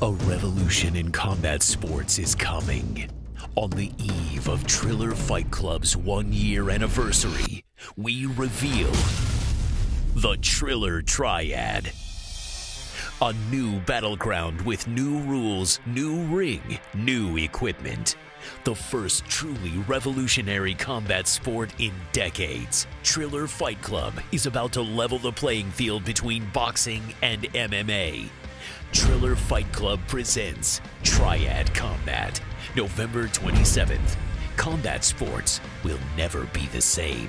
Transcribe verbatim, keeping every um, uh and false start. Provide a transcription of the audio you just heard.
A revolution in combat sports is coming. On the eve of Triller Fight Club's one-year anniversary, we reveal the Triller Triad. A new battleground with new rules, new ring, new equipment. The first truly revolutionary combat sport in decades. Triller Fight Club is about to level the playing field between boxing and M M A. Triller Fight Club presents Triad Combat, November twenty-seventh. Combat sports will never be the same.